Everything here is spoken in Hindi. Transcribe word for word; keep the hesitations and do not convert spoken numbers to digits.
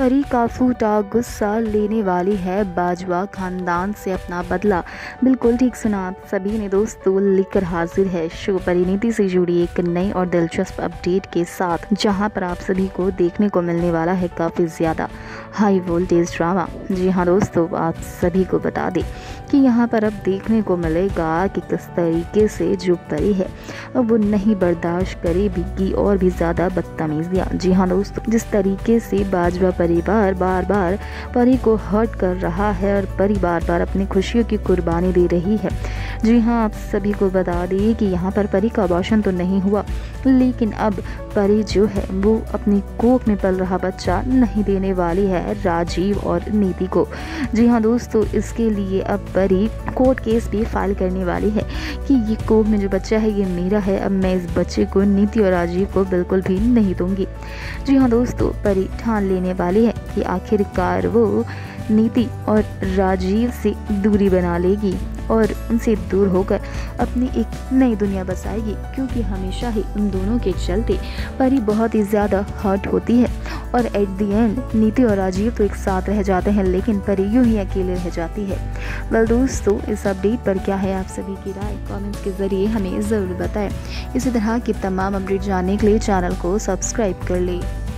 परी का फूटा गुस्सा लेने वाली है बाजवा खानदान से अपना बदला। बिल्कुल ठीक सुना आप सभी ने दोस्तों, लेकर हाजिर है शो परिणीति से जुड़ी एक नई और दिलचस्प अपडेट के साथ, जहां पर आप सभी को देखने को मिलने वाला है काफ़ी ज़्यादा हाई वोल्टेज ड्रामा। जी हाँ दोस्तों, आप सभी को बता दें कि यहाँ पर अब देखने को मिलेगा कि किस तरीके से जो परी है अब वो नहीं बर्दाश्त करेगी कि और भी ज़्यादा बदतमीजियाँ। जी हाँ दोस्तों, जिस तरीके से बाजवा परिवार बार बार परी को हर्ट कर रहा है और परी बार बार अपनी खुशियों की कुर्बानी दे रही है। जी हाँ, आप सभी को बता दें कि यहाँ पर परी का अबॉर्शन तो नहीं हुआ, लेकिन अब परी जो है वो अपनी कोख में पल रहा बच्चा नहीं देने वाली है राजीव और नीति को। जी हाँ दोस्तों, इसके लिए अब परी कोर्ट केस भी फाइल करने वाली है कि ये कोख में जो बच्चा है ये मेरा है, अब मैं इस बच्चे को नीति और राजीव को बिल्कुल भी नहीं दूंगी। जी हाँ दोस्तों, परी ठान लेने वाली है कि आखिरकार वो नीति और राजीव से दूरी बना लेगी और उनसे दूर होकर अपनी एक नई दुनिया बसाएगी, क्योंकि हमेशा ही उन दोनों के चलते परी बहुत ही ज़्यादा हर्ट होती है। और एट दी एंड नीति और राजीव तो एक साथ रह जाते हैं, लेकिन परी यूँ ही अकेले रह जाती है। वेल दोस्तों, इस अपडेट पर क्या है आप सभी की राय, कमेंट्स के ज़रिए हमें ज़रूर बताएं। इसी तरह की तमाम अपडेट जानने के लिए चैनल को सब्सक्राइब कर लें।